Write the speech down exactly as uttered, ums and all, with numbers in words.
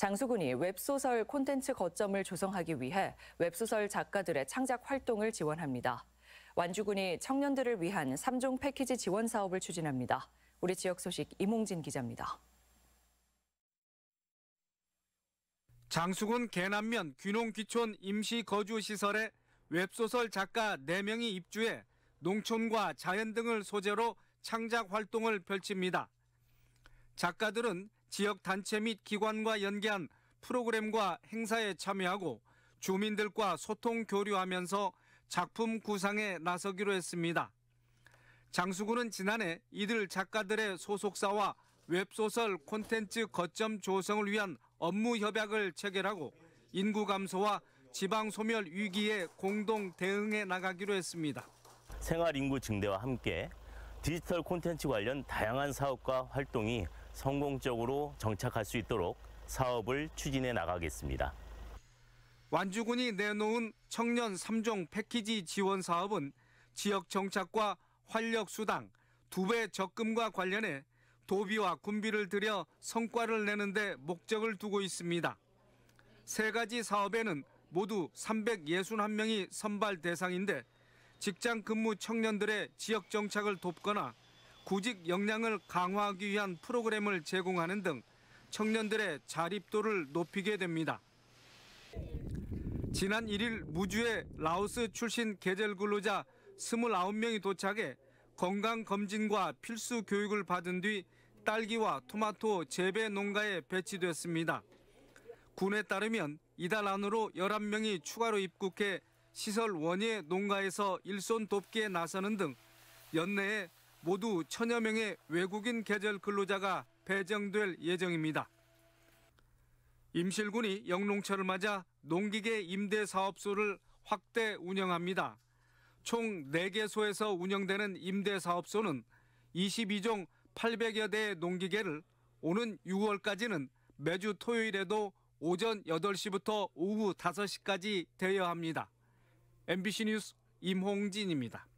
장수군이 웹소설 콘텐츠 거점을 조성하기 위해 웹소설 작가들의 창작 활동을 지원합니다. 완주군이 청년들을 위한 삼 종 패키지 지원 사업을 추진합니다. 우리 지역 소식 임홍진 기자입니다. 장수군 계남면 귀농귀촌 임시거주시설에 웹소설 작가 네 명이 입주해 농촌과 자연 등을 소재로 창작 활동을 펼칩니다. 작가들은 지역 단체 및 기관과 연계한 프로그램과 행사에 참여하고 주민들과 소통 교류하면서 작품 구상에 나서기로 했습니다. 장수군은 지난해 이들 작가들의 소속사와 웹소설 콘텐츠 거점 조성을 위한 업무 협약을 체결하고 인구 감소와 지방 소멸 위기에 공동 대응해 나가기로 했습니다. 생활 인구 증대와 함께 디지털 콘텐츠 관련 다양한 사업과 활동이 성공적으로 정착할 수 있도록 사업을 추진해 나가겠습니다. 완주군이 내놓은 청년 삼 종 패키지 지원 사업은 지역 정착과 활력 수당, 두 배 적금과 관련해 도비와 군비를 들여 성과를 내는 데 목적을 두고 있습니다. 세 가지 사업에는 모두 삼백육십일 명이 선발 대상인데 직장 근무 청년들의 지역 정착을 돕거나 구직 역량을 강화하기 위한 프로그램을 제공하는 등 청년들의 자립도를 높이게 됩니다. 지난 일 일 무주에 라오스 출신 계절 근로자 이십구 명이 도착해 건강검진과 필수 교육을 받은 뒤 딸기와 토마토 재배 농가에 배치됐습니다. 군에 따르면 이달 안으로 열한 명이 추가로 입국해 시설 원예 농가에서 일손 돕기에 나서는 등 연내에 모두 천여 명의 외국인 계절 근로자가 배정될 예정입니다. 임실군이 영농철을 맞아 농기계 임대 사업소를 확대 운영합니다. 총 네 개소에서 운영되는 임대 사업소는 이십이 종 팔백여 대의 농기계를 오는 유월까지는 매주 토요일에도 오전 여덟 시부터 오후 다섯 시까지 대여합니다. 엠비씨 뉴스 임홍진입니다.